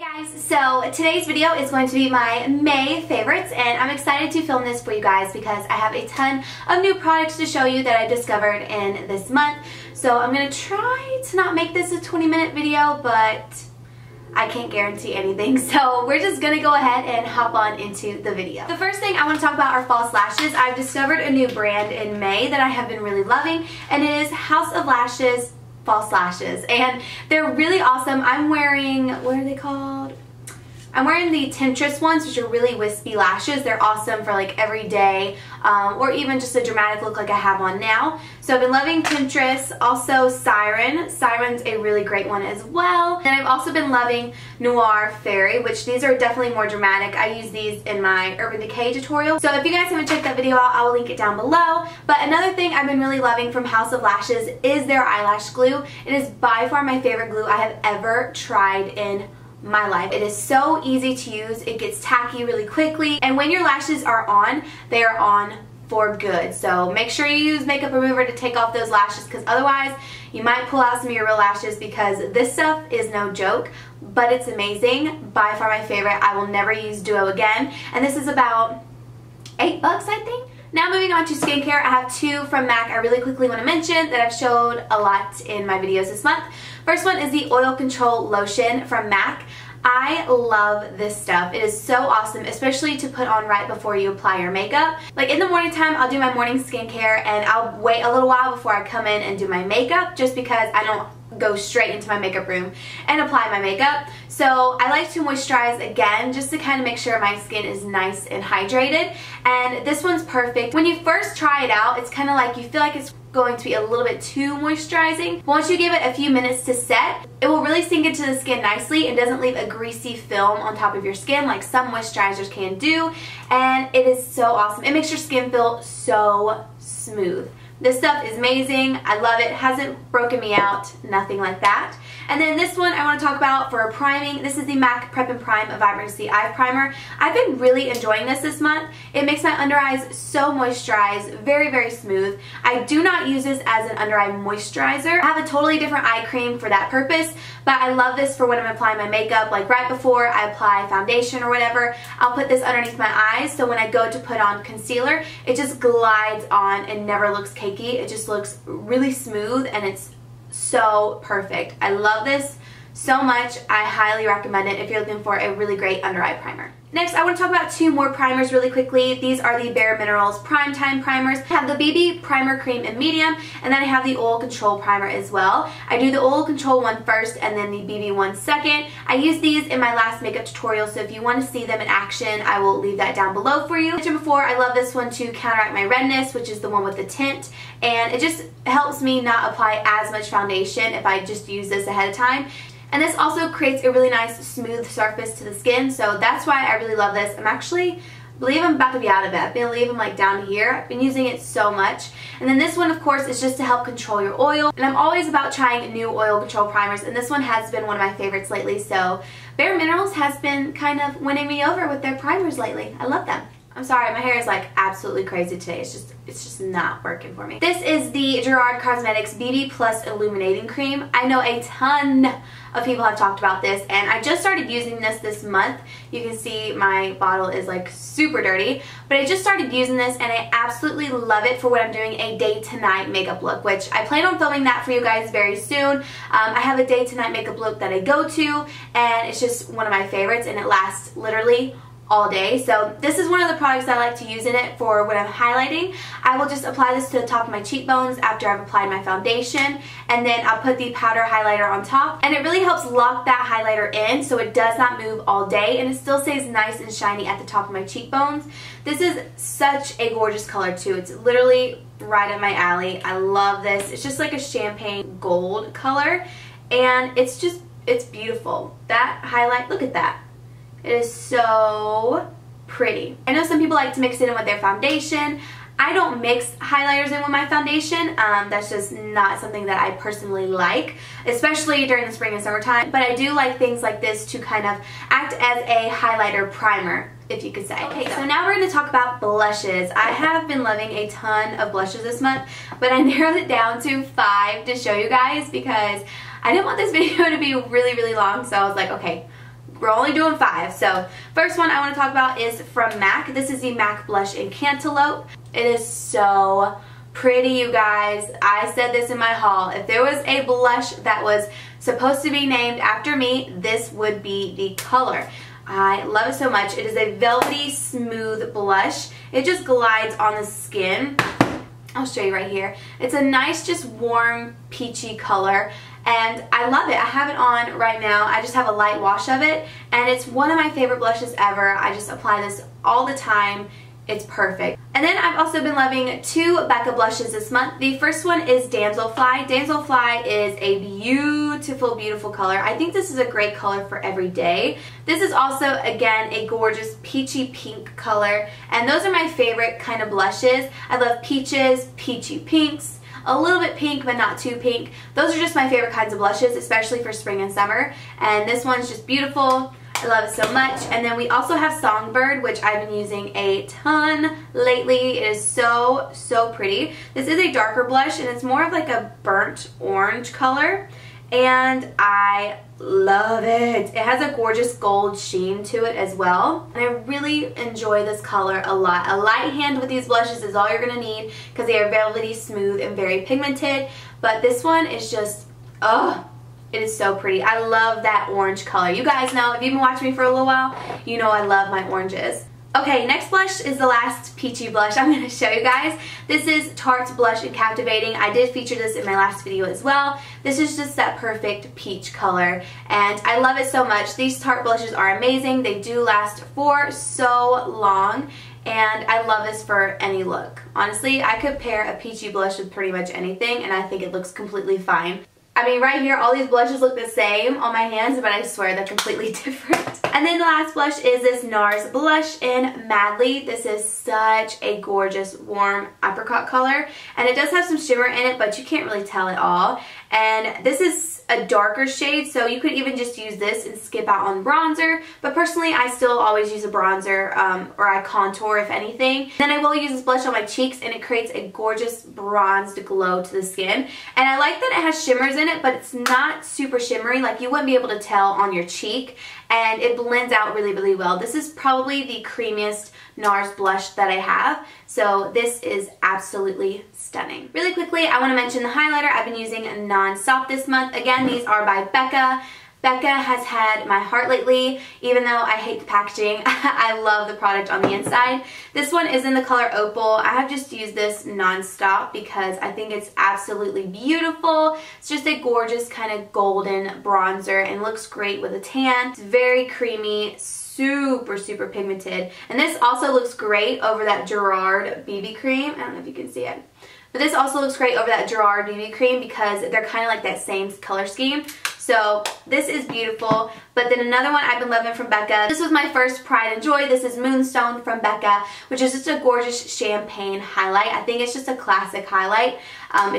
Hey guys, so today's video is going to be my May favorites, and I'm excited to film this for you guys because I have a ton of new products to show you that I discovered in this month. So I'm going to try to not make this a 20-minute video, but I can't guarantee anything, so we're just gonna go ahead and hop on into the video. The first thing I want to talk about are false lashes. I've discovered a new brand in May that I have been really loving, and it is House of Lashes false lashes, and they're really awesome. I'm wearing, what are they called? I'm wearing the Temptress ones, which are really wispy lashes. They're awesome for like every day or even just a dramatic look like I have on now. So I've been loving Temptress. Also Siren. Siren's a really great one as well. And I've also been loving Noir Fairy, which these are definitely more dramatic. I use these in my Urban Decay tutorial. So if you guys haven't checked that video out, I will link it down below. But another thing I've been really loving from House of Lashes is their eyelash glue. It is by far my favorite glue I have ever tried in my life. It is so easy to use. It gets tacky really quickly, and when your lashes are on, they are on for good. So make sure you use makeup remover to take off those lashes, because otherwise you might pull out some of your real lashes, because this stuff is no joke, but it's amazing. By far my favorite. I will never use duo again, and this is about $8 I think. Now moving on to skincare, I have two from MAC I really quickly want to mention that I've showed a lot in my videos this month. First one is the Oil Control Lotion from MAC. I love this stuff. It is so awesome, especially to put on right before you apply your makeup. Like in the morning time, I'll do my morning skincare and I'll wait a little while before I come in and do my makeup, just because I don't go straight into my makeup room and apply my makeup. So I like to moisturize again just to kind of make sure my skin is nice and hydrated, and this one's perfect. When you first try it out, it's kind of like you feel like it's going to be a little bit too moisturizing. Once you give it a few minutes to set, it will really sink into the skin nicely and doesn't leave a greasy film on top of your skin like some moisturizers can do, and it is so awesome. It makes your skin feel so smooth. This stuff is amazing. I love it. Hasn't broken me out. Nothing like that. And then this one I want to talk about for priming. This is the MAC Prep and Prime Vibrancy Eye Primer. I've been really enjoying this month. It makes my under eyes so moisturized, very, very smooth. I do not use this as an under eye moisturizer. I have a totally different eye cream for that purpose, but I love this for when I'm applying my makeup, like right before I apply foundation or whatever. I'll put this underneath my eyes, so when I go to put on concealer, it just glides on and never looks cakey. It just looks really smooth, and it's so perfect. I love this so much. I highly recommend it if you're looking for a really great under eye primer. Next, I want to talk about two more primers really quickly. These are the Bare Minerals Primetime primers. I have the BB Primer Cream in Medium, and then I have the Oil Control Primer as well. I do the Oil Control one first and then the BB one second. I used these in my last makeup tutorial, so if you want to see them in action, I will leave that down below for you. As I mentioned before, I love this one to counteract my redness, which is the one with the tint, and it just helps me not apply as much foundation if I just use this ahead of time. And this also creates a really nice smooth surface to the skin, so that's why I really love this. I'm actually, I believe I'm about to be out of it. I believe I'm like down here. I've been using it so much. And then this one, of course, is just to help control your oil. And I'm always about trying new oil control primers, and this one has been one of my favorites lately. So Bare Minerals has been kind of winning me over with their primers lately. I love them. I'm sorry, my hair is like absolutely crazy today. It's just not working for me. This is the Gerard Cosmetics BB Plus Illuminating Cream. I know a ton of people have talked about this, and I just started using this month. You can see my bottle is like super dirty, but I just started using this, and I absolutely love it for when I'm doing a day to night makeup look, which I plan on filming that for you guys very soon. I have a day to night makeup look that I go to, and it's just one of my favorites, and it lasts literally all day. So this is one of the products I like to use in it for when I'm highlighting. I will just apply this to the top of my cheekbones after I've applied my foundation, and then I'll put the powder highlighter on top, and it really helps lock that highlighter in so it does not move all day, and it still stays nice and shiny at the top of my cheekbones. This is such a gorgeous color too. It's literally right in my alley. I love this. It's just like a champagne gold color, and it's beautiful. That highlight, look at that. It is so pretty. I know some people like to mix it in with their foundation. I don't mix highlighters in with my foundation. That's just not something that I personally like, especially during the spring and summertime. But I do like things like this to kind of act as a highlighter primer, if you could say. Okay, so now we're going to talk about blushes. I have been loving a ton of blushes this month, but I narrowed it down to 5 to show you guys because I didn't want this video to be really, really long, so I was like, okay, We're only doing five. So first one I want to talk about is from MAC. This is the MAC Blush in Cantaloupe. It is so pretty, you guys. I said this in my haul. If there was a blush that was supposed to be named after me, this would be the color. I love it so much. It is a velvety, smooth blush. It just glides on the skin. I'll show you right here. It's a nice, just warm, peachy color. And I love it. I have it on right now. I just have a light wash of it. And it's one of my favorite blushes ever. I just apply this all the time. It's perfect. And then I've also been loving two Becca blushes this month. The first one is Damselfly. Damselfly is a beautiful, beautiful color. I think this is a great color for every day. This is also, again, a gorgeous peachy pink color. And those are my favorite kind of blushes. I love peaches, peachy pinks. A little bit pink, but not too pink. Those are just my favorite kinds of blushes, especially for spring and summer. And this one's just beautiful. I love it so much. And then we also have Songbird, which I've been using a ton lately. It is so, so pretty. This is a darker blush, and it's more of like a burnt orange color. And I love it. It has a gorgeous gold sheen to it as well. And I really enjoy this color a lot. A light hand with these blushes is all you're going to need because they are velvety, smooth, and very pigmented. But this one is just, oh, it is so pretty. I love that orange color. You guys know, if you've been watching me for a little while, you know I love my oranges. Okay, next blush is the last peachy blush I'm going to show you guys. This is Tarte's blush in Captivating. I did feature this in my last video as well. This is just that perfect peach color, and I love it so much. These Tarte blushes are amazing. They do last for so long, and I love this for any look. Honestly, I could pair a peachy blush with pretty much anything, and I think it looks completely fine. I mean, right here, all these blushes look the same on my hands, but I swear they're completely different. And then the last blush is this NARS blush in Madly. This is such a gorgeous, warm apricot color. And it does have some shimmer in it, but you can't really tell at all. And this is a darker shade, so you could even just use this and skip out on bronzer. But personally, I still always use a bronzer, or I contour, if anything. Then I will use this blush on my cheeks, and it creates a gorgeous bronzed glow to the skin. And I like that it has shimmers in it. But it's not super shimmery, like you wouldn't be able to tell on your cheek, and it blends out really, really well. This is probably the creamiest NARS blush that I have, so this is absolutely stunning. Really quickly, I want to mention the highlighter. I've been using non-stop this month. Again, these are by Becca. Becca has had my heart lately. Even though I hate the packaging, I love the product on the inside. This one is in the color Opal. I have just used this nonstop because I think it's absolutely beautiful. It's just a gorgeous kind of golden bronzer and looks great with a tan. It's very creamy, super, super pigmented. And this also looks great over that Gerard BB cream. I don't know if you can see it. But this also looks great over that Gerard BB cream because they're kind of like that same color scheme. So this is beautiful. But then another one I've been loving from Becca. This was my first Pride and Joy. This is Moonstone from Becca, which is just a gorgeous champagne highlight. I think it's just a classic highlight.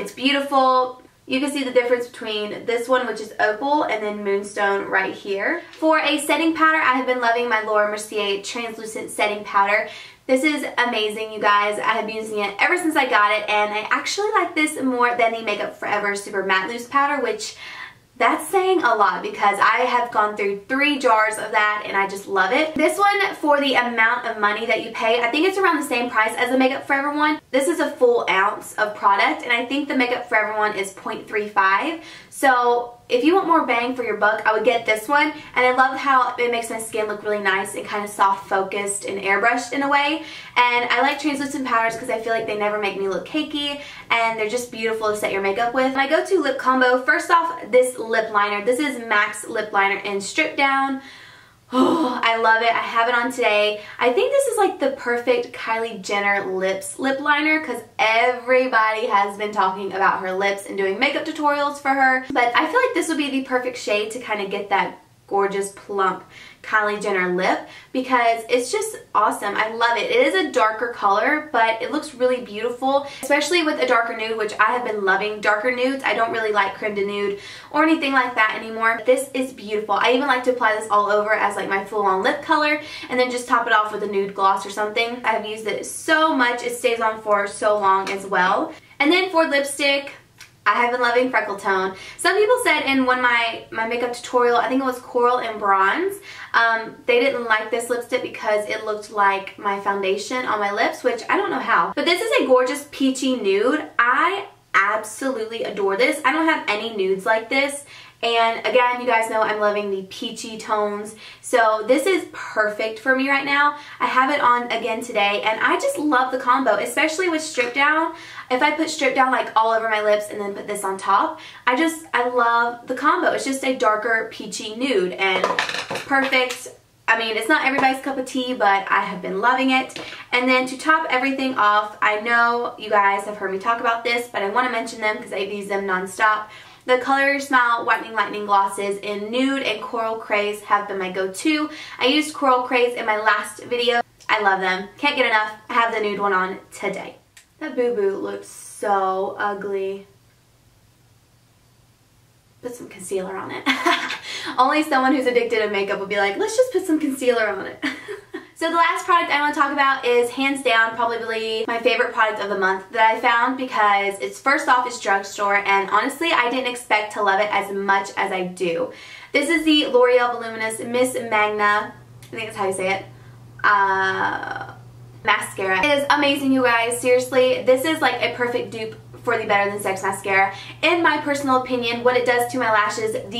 It's beautiful. You can see the difference between this one, which is Opal, and then Moonstone right here. For a setting powder, I have been loving my Laura Mercier Translucent Setting Powder. This is amazing, you guys. I have been using it ever since I got it, and I actually like this more than the Makeup Forever Super Matte Loose Powder, which that's saying a lot because I have gone through 3 jars of that and I just love it. This one, for the amount of money that you pay, I think it's around the same price as the Makeup Forever one. This is a full ounce of product, and I think the Makeup Forever one is 0.35. So if you want more bang for your buck, I would get this one. And I love how it makes my skin look really nice and kind of soft focused and airbrushed in a way. And I like translucent powders because I feel like they never make me look cakey, and they're just beautiful to set your makeup with. My go-to lip combo, first off, this lip liner. This is MAC's lip liner in Stripdown. Oh, I love it. I have it on today. I think this is like the perfect Kylie Jenner lips lip liner because everybody has been talking about her lips and doing makeup tutorials for her. But I feel like this would be the perfect shade to kind of get that gorgeous plump Kylie Jenner lip because it's just awesome. I love it. It is a darker color, but it looks really beautiful, especially with a darker nude, which I have been loving darker nudes. I don't really like creme de nude or anything like that anymore. This is beautiful. I even like to apply this all over as like my full-on lip color and then just top it off with a nude gloss or something. I've used it so much. It stays on for so long as well. And then for lipstick, I have been loving Freckle Tone. Some people said in one of my makeup tutorial, I think it was Coral and Bronze, they didn't like this lipstick because it looked like my foundation on my lips, which I don't know how. But this is a gorgeous peachy nude. I absolutely adore this. I don't have any nudes like this. And again, you guys know I'm loving the peachy tones. So this is perfect for me right now. I have it on again today, and I just love the combo, especially with strip down. If I put strip down like all over my lips and then put this on top, I love the combo. It's just a darker peachy nude and perfect. I mean, it's not everybody's cup of tea, but I have been loving it. And then to top everything off, I know you guys have heard me talk about this, but I want to mention them because I use them nonstop. The Color Your Smile Whitening Lightning glosses in Nude and Coral Craze have been my go-to. I used Coral Craze in my last video. I love them. Can't get enough. I have the nude one on today. That boo-boo looks so ugly. Put some concealer on it. Only someone who's addicted to makeup would be like, let's just put some concealer on it. So the last product I want to talk about is hands down probably my favorite product of the month that I found, because it's first off, it's drugstore, and honestly I didn't expect to love it as much as I do. This is the L'Oreal Voluminous Miss Manga, I think that's how you say it, mascara. It is amazing, you guys. Seriously, this is like a perfect dupe for the Better Than Sex mascara. In my personal opinion, what it does to my lashes, it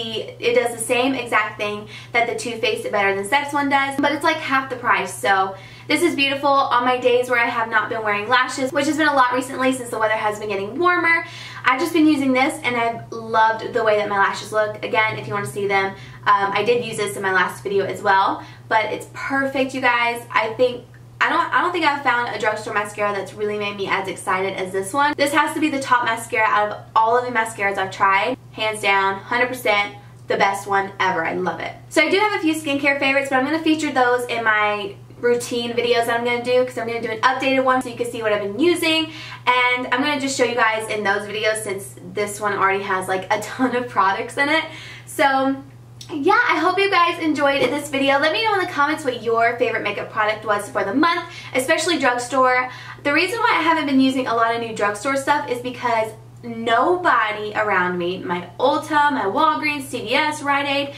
does the same exact thing that the Too Faced Better Than Sex one does, but it's like half the price. So this is beautiful on my days where I have not been wearing lashes, which has been a lot recently since the weather has been getting warmer. I've just been using this and I've loved the way that my lashes look. Again, if you want to see them, I did use this in my last video as well, but it's perfect, you guys. I don't think I've found a drugstore mascara that's really made me as excited as this one. This has to be the top mascara out of all of the mascaras I've tried. Hands down, 100%, the best one ever. I love it. So I do have a few skincare favorites, but I'm going to feature those in my routine videos that I'm going to do, because I'm going to do an updated one so you can see what I've been using. And I'm going to just show you guys in those videos since this one already has like a ton of products in it. So yeah, I hope you guys enjoyed this video. Let me know in the comments what your favorite makeup product was for the month, especially drugstore. The reason why I haven't been using a lot of new drugstore stuff is because nobody around me, my Ulta, my Walgreens, CVS, Rite Aid,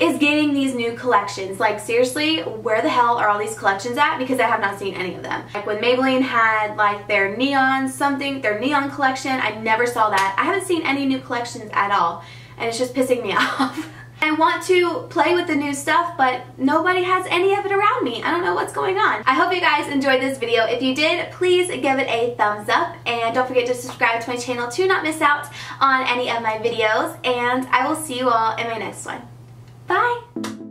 is getting these new collections. Like seriously, where the hell are all these collections at? Because I have not seen any of them. Like when Maybelline had like their neon something, their neon collection, I never saw that. I haven't seen any new collections at all, and it's just pissing me off. I want to play with the new stuff, but nobody has any of it around me. I don't know what's going on. I hope you guys enjoyed this video. If you did, please give it a thumbs up, and don't forget to subscribe to my channel to not miss out on any of my videos, and I will see you all in my next one. Bye!